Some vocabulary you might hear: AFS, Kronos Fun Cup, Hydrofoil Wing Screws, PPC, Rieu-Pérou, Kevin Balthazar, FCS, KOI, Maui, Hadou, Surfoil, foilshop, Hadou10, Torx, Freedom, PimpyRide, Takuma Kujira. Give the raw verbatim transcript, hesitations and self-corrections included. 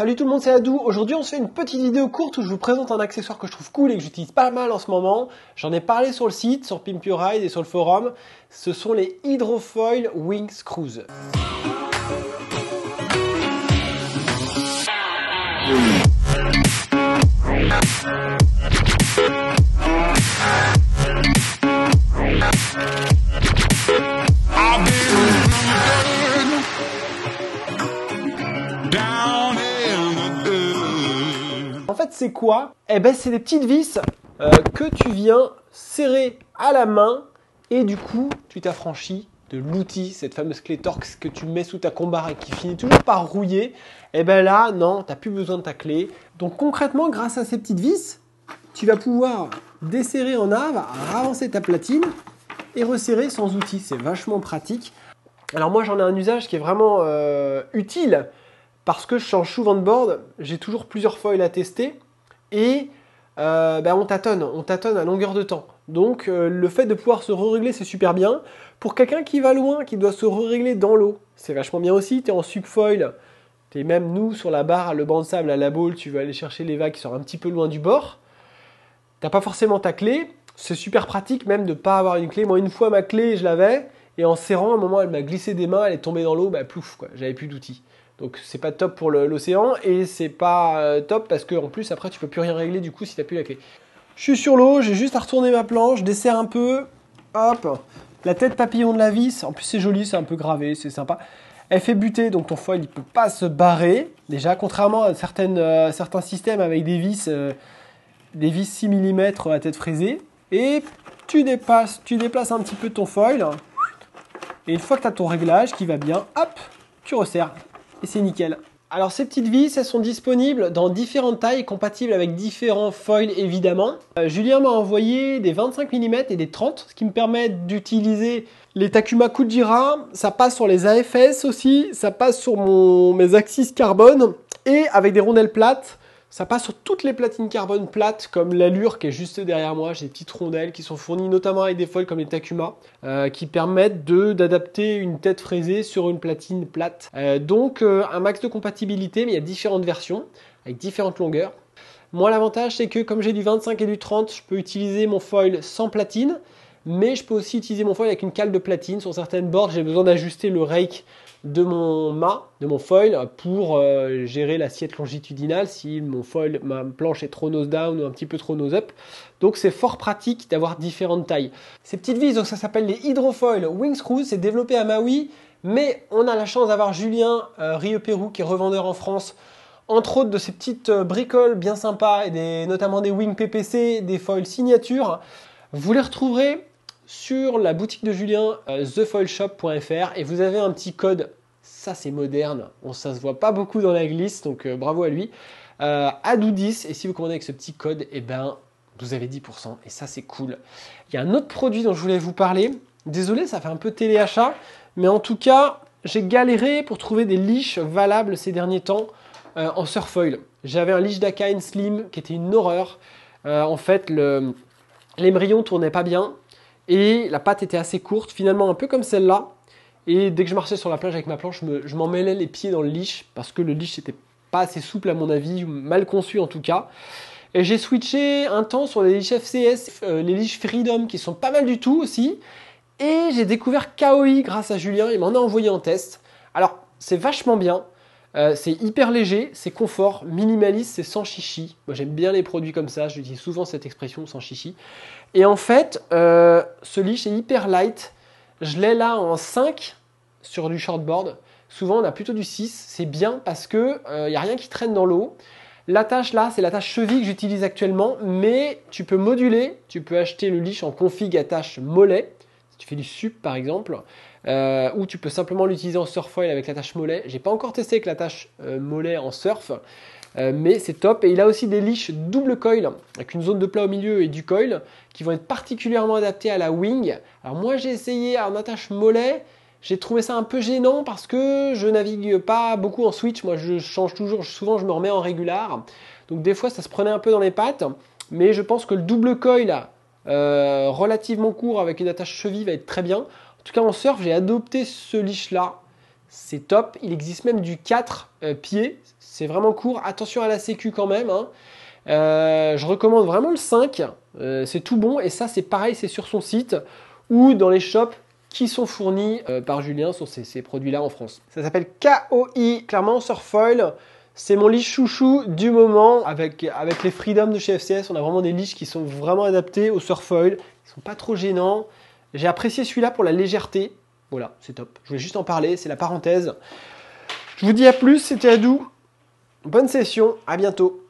Salut tout le monde, c'est Hadou. Aujourd'hui, on se fait une petite vidéo courte où je vous présente un accessoire que je trouve cool et que j'utilise pas mal en ce moment. J'en ai parlé sur le site, sur PimpyRide et sur le forum. Ce sont les Hydrofoil Wing Screws. En fait, c'est quoi? Eh ben, c'est des petites vis euh, que tu viens serrer à la main et du coup, tu t'affranchis de l'outil, cette fameuse clé Torx que tu mets sous ta combarre et qui finit toujours par rouiller. Et ben là, non, tu n'as plus besoin de ta clé. Donc concrètement, grâce à ces petites vis, tu vas pouvoir desserrer en arbre, ravancer ta platine et resserrer sans outil. C'est vachement pratique. Alors moi, j'en ai un usage qui est vraiment euh, utile. Parce que je change souvent de board, j'ai toujours plusieurs foils à tester et euh, bah on tâtonne, on tâtonne à longueur de temps. Donc euh, le fait de pouvoir se re-régler, c'est super bien. Pour quelqu'un qui va loin, qui doit se re-régler dans l'eau, c'est vachement bien aussi. Tu es en subfoil, tu es même nous sur la barre, le banc de sable, à la boule, tu veux aller chercher les vagues qui sont un petit peu loin du bord. Tu n'as pas forcément ta clé, c'est super pratique même de ne pas avoir une clé. Moi, une fois ma clé, je l'avais et en serrant, à un moment, elle m'a glissé des mains, elle est tombée dans l'eau, bah plouf, quoi, j'avais plus d'outils. Donc c'est pas top pour l'océan et c'est pas top parce qu'en plus après tu peux plus rien régler du coup si t'as plus la clé. Je suis sur l'eau, j'ai juste à retourner ma planche, je desserre un peu, hop, la tête papillon de la vis, en plus c'est joli, c'est un peu gravé, c'est sympa. Elle fait buter donc ton foil il peut pas se barrer. Déjà contrairement à certaines, euh, certains systèmes avec des vis, euh, des vis six millimètres à tête frisée. Et tu dépasses, tu déplaces un petit peu ton foil et une fois que tu as ton réglage qui va bien, hop, tu resserres. Et c'est nickel. Alors ces petites vis, elles sont disponibles dans différentes tailles, compatibles avec différents foils évidemment. Euh, Julien m'a envoyé des vingt-cinq millimètres et des trente, ce qui me permet d'utiliser les Takuma Kujira, ça passe sur les A F S aussi, ça passe sur mon, mes axis carbone, et avec des rondelles plates, ça passe sur toutes les platines carbone plates, comme l'Allure qui est juste derrière moi, j'ai des petites rondelles qui sont fournies notamment avec des foils comme les Takuma, euh, qui permettent d'adapter une tête fraisée sur une platine plate. Euh, donc euh, un max de compatibilité, mais il y a différentes versions, avec différentes longueurs. Moi l'avantage c'est que comme j'ai du vingt-cinq et du trente, je peux utiliser mon foil sans platine, mais je peux aussi utiliser mon foil avec une cale de platine. Sur certaines boards, j'ai besoin d'ajuster le rake de mon mât, de mon foil, pour euh, gérer l'assiette longitudinale si mon foil, ma planche est trop nose down ou un petit peu trop nose up. Donc c'est fort pratique d'avoir différentes tailles. Ces petites vis, donc ça s'appelle les Hydrofoil Wing Screws, c'est développé à Maui, mais on a la chance d'avoir Julien euh, Rieu-Pérou qui est revendeur en France, entre autres de ces petites euh, bricoles bien sympas, et des, notamment des wings P P C, des foils signature. Vous les retrouverez sur la boutique de Julien, euh, the foil shop point f r, et vous avez un petit code, ça c'est moderne, on, ça se voit pas beaucoup dans la glisse, donc euh, bravo à lui, euh, Hadou dix, et si vous commandez avec ce petit code, eh ben, vous avez dix pour cent, et ça c'est cool. Il y a un autre produit dont je voulais vous parler, désolé ça fait un peu téléachat, mais en tout cas, j'ai galéré pour trouver des leashes valables ces derniers temps euh, en surfoil. J'avais un leash d'Akain Slim qui était une horreur, euh, en fait l'émerillon tournait pas bien, et la patte était assez courte, finalement un peu comme celle-là. Et dès que je marchais sur la plage avec ma planche, je m'en mêlais les pieds dans le leash, parce que le leash n'était pas assez souple à mon avis, ou mal conçu en tout cas. Et j'ai switché un temps sur les leashes F C S, euh, les leashes Freedom, qui sont pas mal du tout aussi. Et j'ai découvert K O I grâce à Julien, il m'en a envoyé en test. Alors, c'est vachement bien, euh, c'est hyper léger, c'est confort, minimaliste, c'est sans chichi. Moi j'aime bien les produits comme ça, j'utilise souvent cette expression, sans chichi. Et en fait, euh, ce leash est hyper light. Je l'ai là en cinq sur du shortboard. Souvent, on a plutôt du six. C'est bien parce que euh, n'y a rien qui traîne dans l'eau. L'attache là, c'est l'attache cheville que j'utilise actuellement. Mais tu peux moduler. Tu peux acheter le leash en config attache mollet. Si tu fais du sup par exemple. Euh, ou tu peux simplement l'utiliser en surfoil avec l'attache mollet. J'ai pas encore testé avec l'attache euh, mollet en surf. Euh, mais c'est top, et il a aussi des leashes double coil avec une zone de plat au milieu et du coil qui vont être particulièrement adaptés à la wing. Alors moi j'ai essayé un attache mollet, j'ai trouvé ça un peu gênant parce que je navigue pas beaucoup en switch, moi je change toujours, souvent je me remets en régular, donc des fois ça se prenait un peu dans les pattes, mais je pense que le double coil euh, relativement court avec une attache cheville va être très bien. En tout cas en surf j'ai adopté ce leash là. c'est top. Il existe même du quatre euh, pieds, c'est vraiment court. Attention à la sécu quand même, hein. Euh, je recommande vraiment le cinq, euh, c'est tout bon. Et ça, c'est pareil, c'est sur son site ou dans les shops qui sont fournis euh, par Julien sur ces, ces produits-là en France. Ça s'appelle K O I, clairement Surfoil. C'est mon leash chouchou du moment. Avec, avec les Freedom de chez F C S, on a vraiment des leashes qui sont vraiment adaptés au Surfoil. Ils sont pas trop gênants. J'ai apprécié celui-là pour la légèreté. Voilà, c'est top. Je voulais juste en parler, c'est la parenthèse. Je vous dis à plus, c'était Hadou. Bonne session, à bientôt.